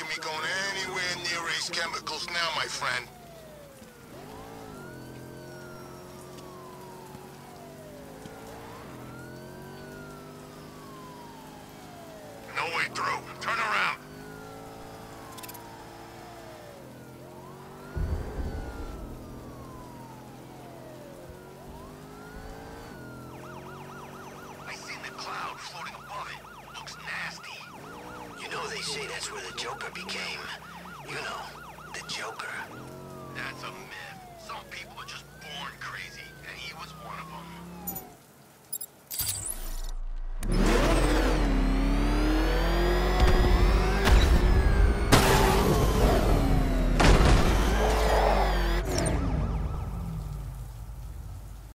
imagine me going anywhere near Ace Chemicals now, my friend. No way through. Turn around. I seen the cloud floating above it. Looks nasty. You know they say that's where the Joker became. You know, the Joker. That's a myth. Some people are just born crazy, and he was one.